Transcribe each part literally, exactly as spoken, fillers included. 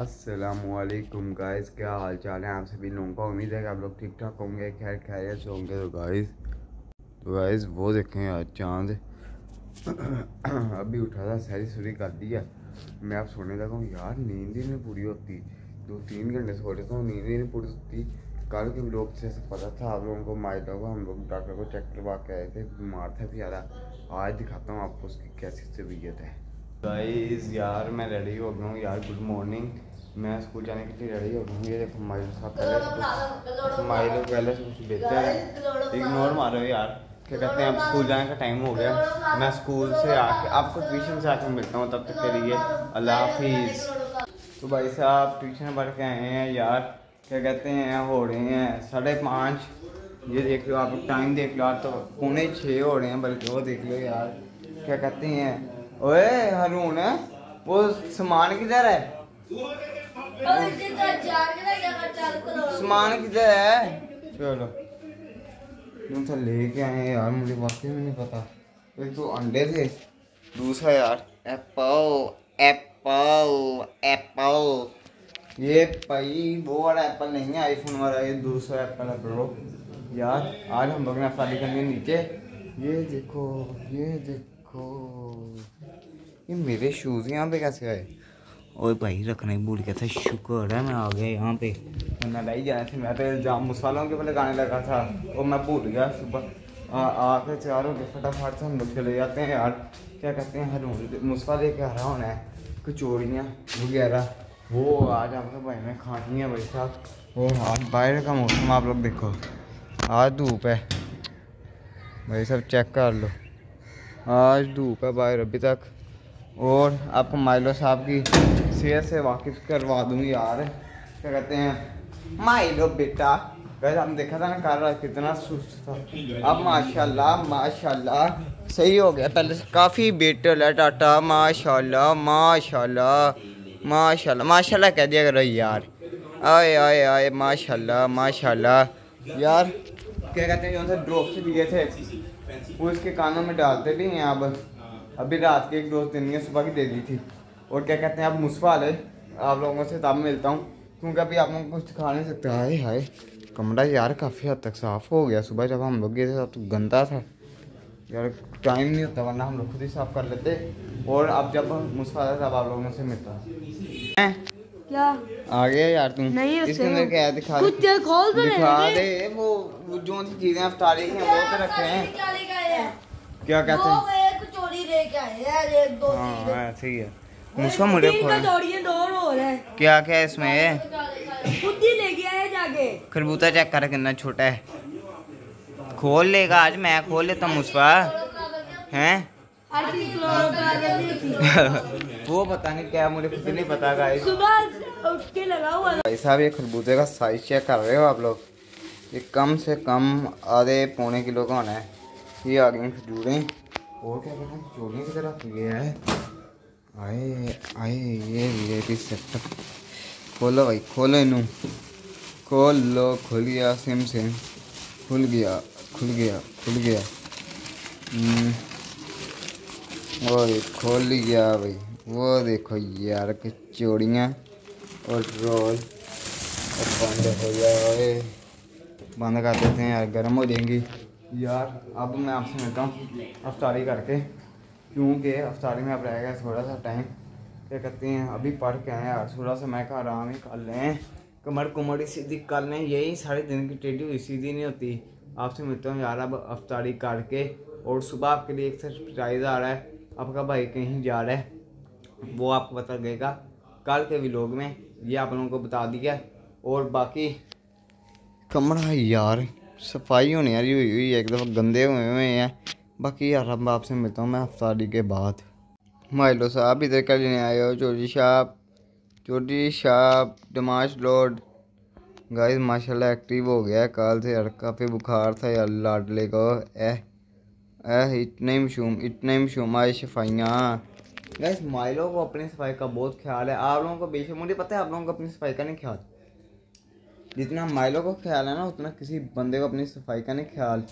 अस्सलामु अलैकुम गाइस, क्या हाल चाल है आप सभी लोगों का। उम्मीद है कि आप लोग ठीक ठाक होंगे, खैर खैरियत से होंगे। तो गाइस तो गाइस वो देखें यार, चाँद अभी उठा था, सैरी सूरी कर दी है। मैं आप सोने लगा हूँ यार, नींद ही नहीं पूरी होती, दो तीन घंटे सो लेता हूँ, नींद ही नहीं पूरी होती। कल के लोग से पता था आप लोगों को, माइट होगा, हम लोग डॉक्टर को चेक करवा के आए थे, बीमार था बेचारा। आज दिखाता हूँ आपको उसकी कैसी तबीयत है। गाइस यार मैं रेडी हो गया हूँ यार, गुड मॉर्निंग, मैं स्कूल जाने के लिए रेडी हो गया हूँ। ये देखो माइल साहब पहले माइल पहले से कुछ देते हैं, इग्नोर मारो यार। क्या कहते हैं, अब स्कूल जाने का टाइम हो गया, मैं स्कूल से आके आपको ट्यूशन से आके मिलता हूँ, तब तक के लिए अल्लाह हाफिज़। तो भाई साहब ट्यूशन पढ़ के आए हैं यार, क्या कहते हैं, हो रहे हैं साढ़े पाँच, ये देख लो आप टाइम देख लो, आप तो पौने छः हो रहे हैं बल्कि, वो देख लो यार। क्या कहते हैं, ओए हारून है, वो सामान किधर है, सामान किधर है, चलो लेके आए यार। मुझे वाकई में नहीं पता, एक तो अंडे थे, दूसरा यार एप्पल एप्पल एप्पल, ये भाई वो वाला एप्पल नहीं है आईफोन वाला, ये दूसरा एप्पल है ब्रो। यार आज हम लोग ने अफसारी करनी है नीचे, ये देखो ये देखो ये मेरे शूज़ यहाँ पे कैसे आए, और भाई रखना ही भूल गया था, शुक्र है मैं आ गया यहाँ पे, वरना लाई जाए थे। मैं तो इल्ज़ाम मुसालों के पे लगाने लगा था और मैं भूल गया, सुबह आके तैयार हो गए फटाफट से हम लोग चले जाते हैं यार। क्या कहते हैं, हर मुसफा लेके आ रहा होना है, कचौड़ियाँ वगैरह वो आज आप लोग भाई ने खानी है भाई साहब। और आज बाहर का मौसम आप लोग देखो, आज धूप है भाई साहब, चेक कर लो, आज धूप है बाहर अभी तक। और आपको माइलो साहब की सेहत से वाकिफ करवा दूँ यार, क्या कहते हैं, माइलो बेटा, वैसे हम देखा था ना कर रहा कितना सुस्त था, अब माशाल्लाह माशाल्लाह सही हो गया, पहले से काफ़ी बेटर है। टाटा माशाल्लाह माशाल्लाह माशाल्लाह माशाल्लाह कह दिया करो यार, आए आए आए माशाल्लाह माशाल्लाह यार। क्या कहते हैं, जो ड्रॉप से लिए थे वो इसके कानों में डालते भी हैं, अब अभी रात के एक दोस्त दिन में सुबह की दे दी थी। और क्या कहते हैं, अब मुसफा वाले आप लोगों से तब मिलता हूँ, क्योंकि अभी आप लोगों को कुछ दिखा नहीं सकता। हाय हाय कमरा यार काफ़ी हद तक साफ़ हो गया, सुबह जब हम लोग गए थे तो गंदा था यार, टाइम नहीं होता वरना हम लोग खुद ही साफ़ कर लेते। और अब जब मुसफा वाला तब आप लोगों से मिलता है। क्या आ गया यार तुम, इसके अंदर क्या दिखा दिखा दे, वो जो चीज़ें अफतारी की वो तो रखे हैं। क्या कहते हैं, मुझे मुझे क्या क्या है इसमें, खुद ही ले गया है जाके, खरबूजा चेक कर कितना छोटा है, खोल लेगा आज, मैं खोल लेता हूँ मुसफा हैं। वो पता नहीं क्या, मुझे खुद नहीं पता गाइस, सुबह उठ के लगा हुआ। भाई साहब ये खरबूजे का साइज चेक कर रहे हो आप लोग, ये कम से कम आधे पौने किलो का होना है। ये आ गई खजूरें, और क्या कहते हैं चोरियों की तरफ ये है, आए आए ये ये भी सेटअप, खोलो भाई खोलो, इनू खोल लो, खुल गया, सेम सेम खुल गया खुल गया खुल गया, और खोल गया भाई। वो देखो यार के चोड़ियाँ और रोल और बंद हो गया, बंद कर देते हैं यार, गर्म हो जाएंगी यार। अब मैं आपसे मिलता हूँ अफ्तारी करके, क्योंकि अफ्तारी में अब रहेगा थोड़ा सा टाइम। क्या कहते हैं, अभी पढ़ के आए यार, थोड़ा सा मैं कहा आराम ही कर लें, कमर कुमर सीधी कर लें, यही सारे दिन की टेढ़ी हुई सीधी नहीं होती। आपसे मिलता हूँ यार अब अफ्तारी करके, और सुबह आपके लिए एक सरप्राइज़ आ रहा है, आपका भाई कहीं जा रहा है, वो आपको पता लगेगा कल के व्लॉग में, ये आप लोगों को बता दिया। और बाकी कमरा यार सफाई होने यार हुई हुई है, एक दफ़ा गंदे हुए हुए हैं। बाकी यार अब आपसे मिलता हूँ मैं अफ्तारी के बाद। माइलो साहब इधर क्या लेने आए हो, चोटी साहब चोटी साहब डमाश लॉर्ड। गाइस माशाल्लाह एक्टिव हो गया है, कल से यार काफ़ी बुखार था यार, लाडले को एह एह इतने मशूम इतने मशूम आए सफाइयाँ। गाइस माइलो को अपनी सफाई का बहुत ख्याल है, आप लोगों को बेशक मुझे पता है आप लोगों को अपनी सफाई का नहीं ख्याल, जितना माइलो को ख्याल है ना उतना किसी बंदे को अपनी सफाई का नहीं ख्याल।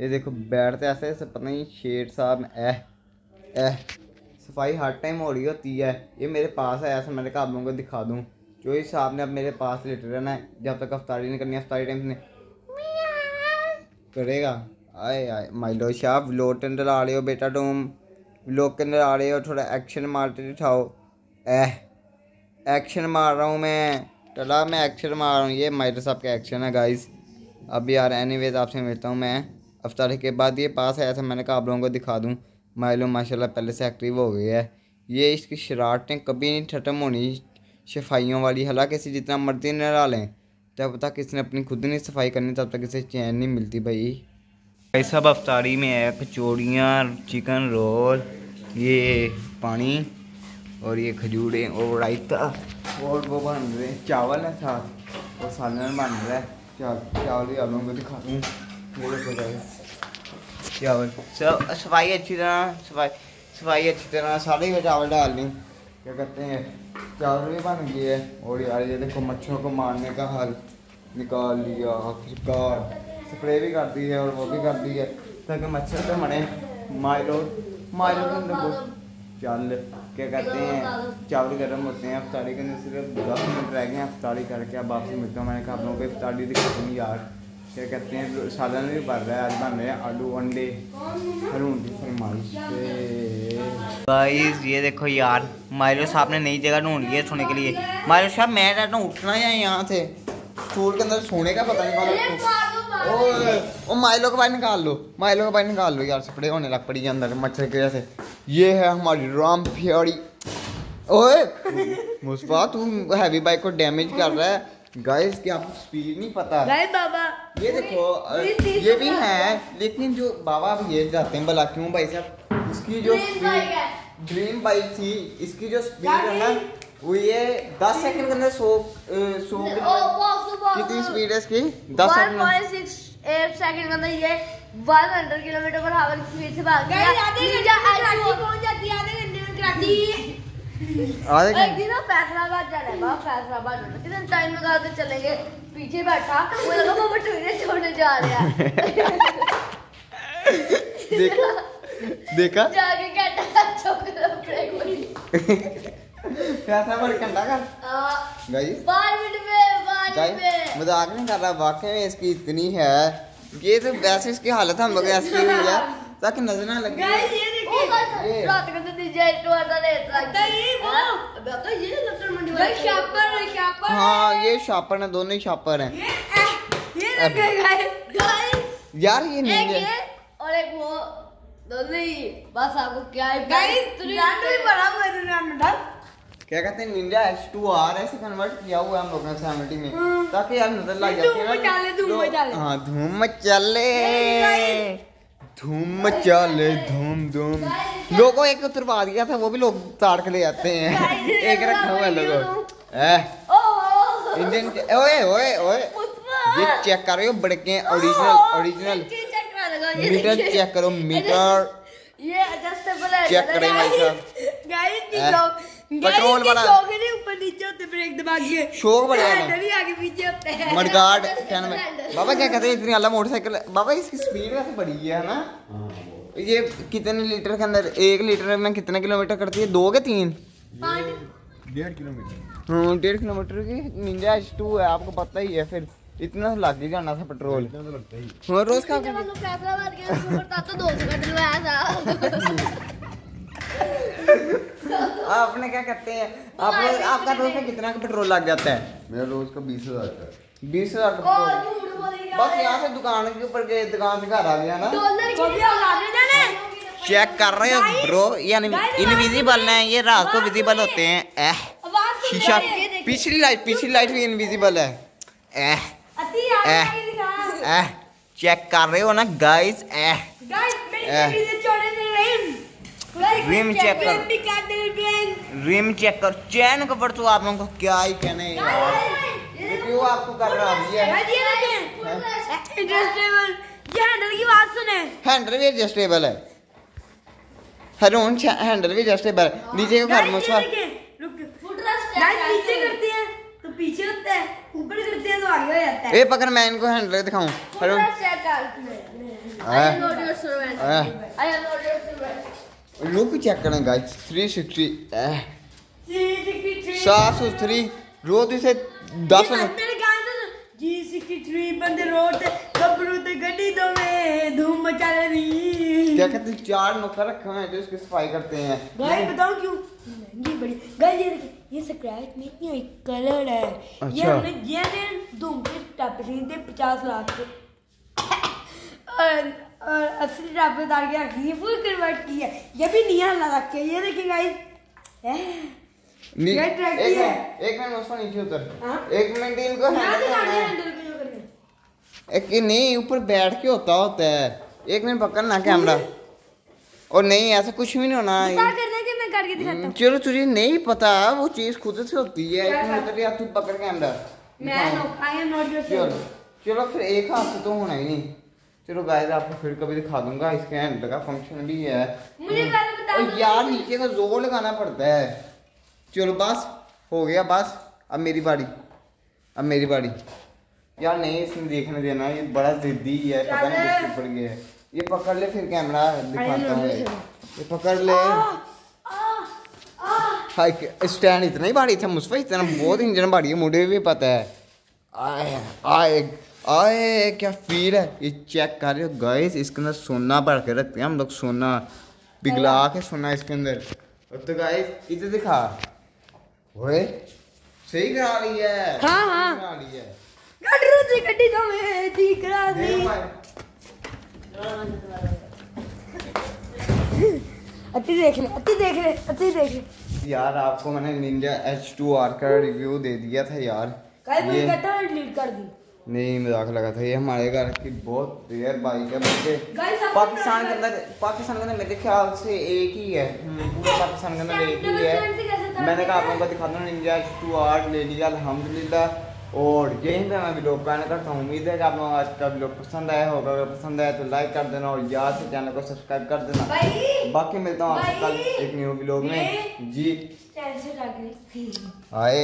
ये देखो बैठते ऐसे ऐसे पता नहीं शेर साहब, ऐह ऐह सफाई हर टाइम हो रही होती है। ये मेरे पास है, ऐसा मैंने कहा आप लोगों को दिखा दूँ, जो इस साहब ने अब मेरे पास लेटे रहना है जब तक अफ्तारी नहीं करनी है। अफ्तारी टाइम ने करेगा। आए आए माइलो शाह व्लॉग के अंदर आ रहे हो बेटा, तुम व्लॉग के अंदर आ रहे हो, थोड़ा एक्शन मारते दिखाओ। एह एक्शन मार रहा हूँ मैं, चला मैं एक्शन मार रहा हूँ, ये माइलो साहब का एक्शन है गाइस। अब यार एनीवेज आपसे मिलता हूँ मैं अफ्तारी के बाद। ये पास आया था, मैंने कहा आप लोगों को दिखा दूँ। माइलो माशाल्लाह पहले से एक्टिव हो गई है, ये इसकी शरारतें कभी नहीं ख़त्म होनी सफाइयों वाली। हालांकि इसे जितना मर्जी नहला लें, जब तक इसने अपनी खुद नहीं सफाई करनी तब तक इसे चैन नहीं मिलती भाई। भाई साहब अफ्तारी में है कचौड़ियाँ, चिकन रोल, ये पानी और ये खजूरें और रायता और वो बन रहे चावल है साथ और सालन बन रहा है। चावल भी आप लोगों को दिखा दूँ, चावल सब सफाई अच्छी तरह सफाई सफाई अच्छी तरह सारे को चावल डाल दें। क्या कहते हैं चावल भी बन गई है। और यार ये देखो मच्छरों को मारने का हल निकाल लिया, शिकार स्प्रे भी कर दी है और वो भी कर दी है ताकि मच्छर तो मरे। माइलो माइलो के अंदर चल क्या कहते हैं चावल गर्म होते हैं। अफ्तारी के अंदर सिर्फ दस मिनट रह गए हैं। अफ्तारी करके अब वापसी मिलता हूँ। मैंने कहा आप लोगों को इफ्तारी दिखाता हूँ यार। क्या कहते हैं सालन भी बन रहा है, आज बन रहे हैं आलू अंडे हरून की फरमाइश। गाइस ये देखो यार माइलो साहब ने नई जगह ढूंढ ली है सोने के लिए। माइलो साहब मैं कहता हूँ उठना है यहाँ से, स्कूल के अंदर सोने का पता नहीं। ओ माइलो को बाहर निकाल लो, माइलो को बाहर निकाल लो यार, सपड़े होने लग पड़ी है अंदर मच्छर की वजह से। ये है हमारी राम प्यारी। ओए मुस्तफा तू हैवी बाइक को डैमेज कर रहा है। गाइस क्या आपको स्पीड नहीं पता बाबा? ये देखो ये भी है, लेकिन जो बाबा अब ये जाते हैं भला क्यों भाई साहब? इसकी जो स्पीड ड्रीम बाइक थी, इसकी जो स्पीड है ना वो ये दस सेकंड के अंदर सौ सौ कितनी स्पीड है इसकी? दस सेकंड के अंदर ये सौ किलोमीटर पर हावर की स्पीड से भाग गया। एक दिन फैसलाबाद जाना है, फैसलाबाद कितने टाइम लगा के चलेंगे। पीछे बैठा वो लगा बाबा ट्रेन छोड़ने जा रहा है। देखा देखा जाके कहता छोकरा ब्रेक मारी फैसलाबाद घंटा कर गाइस बारह मिनट में बारह मिनट। मजाक नहीं कर रहा, वाकई में इसकी इतनी है। ये तो वैसे इसकी हालत हम लोग ऐसी हुई है ताकि नजर ना लगे। गाइस ये देखिए रात को तो निंजा एच टू आर का रेस लगता है। ये वो अब तो ये लटर मंडी वाला शापर है, शापर। हां ये शापर है, दोनों ही शापर हैं। ये ये लगे गाइस गाइस यार ये नहीं है और एक वो दोनों ही। बस आपको क्या है गाइस नाम भी बड़ा मेरे नाम था। क्या कहते हैं निंजा एच टू आर ऐसे कन्वर्ट किया हुआ हम लोगों ने सैमिटी में ताकि यार नजर लग जाती है। धूम मचाले हां धूम मचाले धूम मचाले धूम धूम। लोगों एक उतरवा दिया था, वो भी लोग ताड़ के ले आते हैं। एक रखा हुआ है लोगों इंडियन। ओए ओए ओए ये चेक कर रहे हो बड़के ओरिजिनल ओरिजिनल मीटर चेक करो मीटर। ये एडजस्टेबल है चेक करें भाई साहब। गाइस निकालो पेट्रोल वाला शौक है ऊपर नीचे होते ब्रेक दबा के शौक बड़ा है ना भी आगे पीछे होते हैं मडगार्ड कहना में। बाबा क्या कहते हैं इतनी आला मोटरसाइकिल बाबा इसकी स्पीड वैसे बड़ी है ना। ये कितने लीटर के अंदर एक लीटर में कितने किलोमीटर करती है? दो के तीन डेढ़ किलोमीटर। हाँ डेढ़ किलोमीटर की निंजा एच टू है आपको पता ही है। फिर इतना लग ही जाना था पेट्रोल तो लगता ही और रोज का जब हम लोग फैसलाबाद गए तो पता तो दो सौ का डलवाया था। आपने क्या कहते हैं आप लोग आपका रोज का कितना का पेट्रोल लग जाता है? मेरा रोज का बीस हज़ार का बीस हज़ार का। बस यहां से दुकान के ऊपर गए, दुकान से घर आ गया ना। चेक कर रहे हो ब्रो यानी इनविजिबल है ये, रात को विजिबल होते हैं। शीशा पिछली लाइट पिछली लाइट भी इनविजिबल है। एह एह एह चेक कर रहे हो ना गाइस। एह रिम चेक कर रिम चेक कर चैन कवर तो आप लोगों को क्या ही कहने यार। वो आपको कर रहा है हैंडल भी एडजस्टेबल है, हरून हैंडल भी एडजस्टेबल है। नीचे को कर मुझसे पीछे होता है ऊपर करते हैं तो आगे हो जाता है। ए पकड़ मैं इनको हैंडल दिखाऊं। हेलो लुक चेक करें गाइस थ्री सिक्सटी सात सौ तीन रोज इसे दस बंदे धूम मचा रही। क्या कहते हैं चार नौकर रखे हुए हैं जो इसकी सफाई करते हैं। भाई बताओ क्यों महंगी बड़ी गाइस। ये देखिए ये स्क्रैच में इतनी एक कलर है। अच्छा। ये हमने ये ने धूम के टापे खरीदे पचास लाख के और और असली टापे उतार के रखी फुल कन्वर्ट किया। ये भी निया लगा के ये देखिए गाइस। एक मिनट एक मिनट दोस्तों नीचे उतर। एक मिनट इनको एक नहीं ऊपर बैठ के होता होता है। एक मिनट पकड़ना कैमरा। और नहीं ऐसा कुछ भी नहीं होना कि मैं करके दिखाता हूं। चलो तुझे नहीं पता वो चीज खुद से होती है। एक मिनट उतर यार तू पकड़ कैमरा। मैं I am not yourself. चलो फिर एक हाथ से तो होना ही नहीं। चलो गाइस आपको फिर कभी दिखा दूंगा। इसके हैंडल का फंक्शन भी है। मुझे यार नीचे का जोर लगाना पड़ता है। चलो बस हो गया बस। अब मेरी बारी अब मेरी बारी। यार नहीं इसमें देखने देना ये बड़ा जिद्दी है। पता नहीं पड़ गया। ये पकड़ ले फिर कैमरा दिखाता हूँ। ये पकड़ ले स्टैंड इतना ही भारी था मुझसे। इतना बहुत इंजन भारी है मुझे भी पता है। आए आए आए क्या फील है। ये चेक कर रहे हो गाइस इसके अंदर सोना भर के रखते हैं हम लोग। सोना पिघला के सोना इसके अंदर। तो गाइस इधर दिखा ओए सही करा रही है। हाँ हाँ करा रही है। गड्ढू से गड्ढी तो मैं ठीक करा दी। अति देख ले अति देख ले अति देख ले। यार आपको मैंने निंजा एच टू आर का रिव्यू दे दिया था यार। कल मुझे कहता है डिलीट कर दी। नहीं मजाक लगा था। ये हमारे घर की बहुत रेयर बाइक है बल्कि पाकिस्तान के अंदर पाकिस्तान के अंदर मेरे ख्याल से एक ही है। पूरे पाकिस्तान के अंदर एक ही है। मैंने कहा आप लोगों को दिखाता हूँ निंजा एच टू आर ले लिया अल्हम्दुलिल्लाह। और यहीं पर मैं ब्लॉग का करता हूँ। उम्मीद है कि आप लोगों को आज का ब्लॉग पसंद आया होगा। अगर पसंद आया तो लाइक कर देना और यार से चैनल को सब्सक्राइब कर देना। बाकी मिलता हूँ आपसे कल एक न्यू ब्लॉग में। जी आए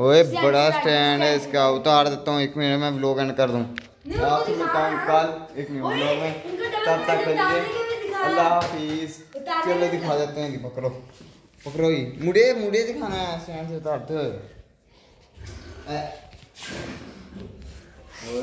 ओए बड़ा स्टैंड है इसका उतार देता हूँ। एक मिनट में व्लॉग एंड कर दूँ। कल एक न्यू व्लॉग में तब तक के लिए अल्लाह हाफिज़। चलो दिखा देते हैं। पकड़ो पकड़ो ये मुझे मुझे दिखाना है स्टैंड से उतारते ओए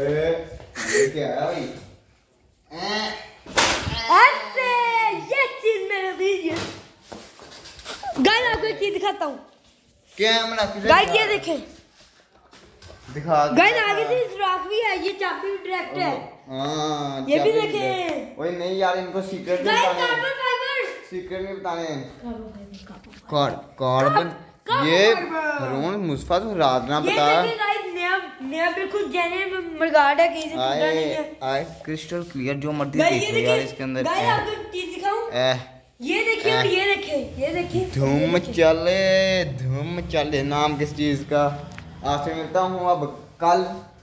ये क्या है भाई। ऐसे ये चीज मेरे वीडियो गाइस आपको एक चीज दिखाता हूँ। कैमरा गाइस ये देखें दिखा गाइस आगे से स्ट्रॉक भी है। ये चाबी भी डायरेक्ट है। हां ये भी देखें। ओए नहीं यार इनको सीक्रेट नहीं बताने। कार्बन फाइबर सीक्रेट नहीं बताने। कार्बन कार्बन ये हरून मुस्तफा तो रात ना बता। ये गाइस नया नया बिल्कुल जेन्युइन मरगाड है। कहीं से टूटा नहीं है। आए क्रिस्टल क्लियर जो मर्जी देख यार इसके अंदर। गाइस आपको एक चीज दिखाऊं। ये देखिए और ये देखे ये देखिए धूम चले धूम चले नाम किस चीज का। आपसे मिलता हूँ अब कल।